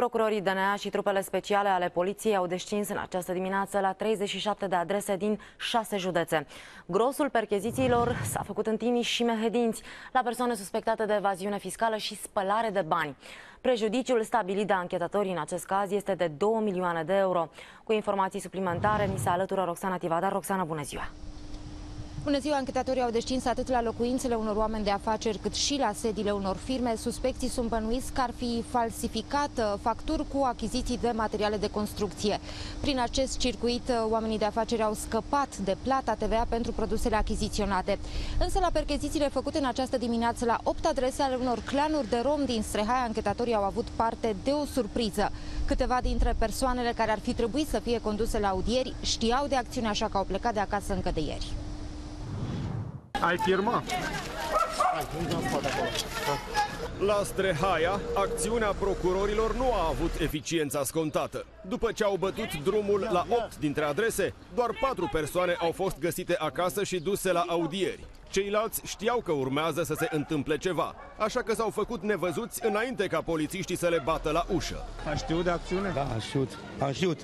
Procurorii DNA și trupele speciale ale poliției au descins în această dimineață la 37 de adrese din 6 județe. Grosul perchezițiilor s-a făcut în Timiș și Mehedinți, la persoane suspectate de evaziune fiscală și spălare de bani. Prejudiciul stabilit de anchetatorii în acest caz este de 2 milioane de euro. Cu informații suplimentare mi se alătură Roxana Tivadar. Roxana, bună ziua! Bună ziua, anchetatorii au descins atât la locuințele unor oameni de afaceri, cât și la sediile unor firme. Suspecții sunt bănuiți că ar fi falsificat facturi cu achiziții de materiale de construcție. Prin acest circuit, oamenii de afaceri au scăpat de plata TVA pentru produsele achiziționate. Însă, la perchezițiile făcute în această dimineață la 8 adrese ale unor clanuri de rom din Strehaia, anchetatorii au avut parte de o surpriză. Câteva dintre persoanele care ar fi trebuit să fie conduse la audieri știau de acțiune, așa că au plecat de acasă încă de ieri. Ai firma? La Strehaia, acțiunea procurorilor nu a avut eficiența scontată. După ce au bătut drumul la 8 dintre adrese, doar 4 persoane au fost găsite acasă și duse la audieri. Ceilalți știau că urmează să se întâmple ceva, așa că s-au făcut nevăzuți înainte ca polițiștii să le bată la ușă. A știut de acțiune? Da, a știut. A știut.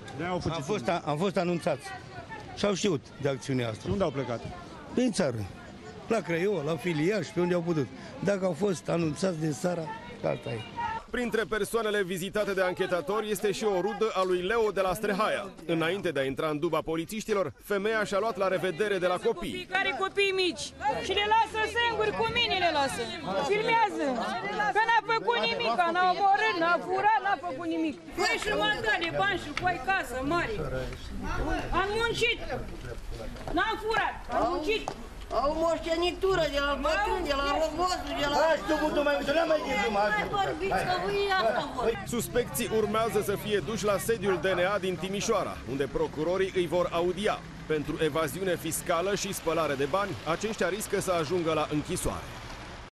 Am fost anunțați și au știut de acțiunea asta. Unde au plecat? Prin țară. La Craiova, la Filiaș, pe unde au putut. Dacă au fost anunțați din țară, alta e. Printre persoanele vizitate de anchetatori este și o rudă a lui Leo de la Strehaia. Înainte de a intra în duba polițiștilor, femeia și-a luat la revedere de la copii. Care copii mici și le lasă singuri, cu mine le lasă. Filmează, că n-a făcut nimic, n-a omorât, n-a furat, n-a făcut nimic. Păi și mandale, bani și păi casă mare. Am muncit, n-am furat, am muncit. Au moștenitură de la bătrân, de la rogosul, de la... Suspecții urmează să fie duși la sediul DNA din Timișoara, unde procurorii îi vor audia. Pentru evaziune fiscală și spălare de bani, aceștia riscă să ajungă la închisoare.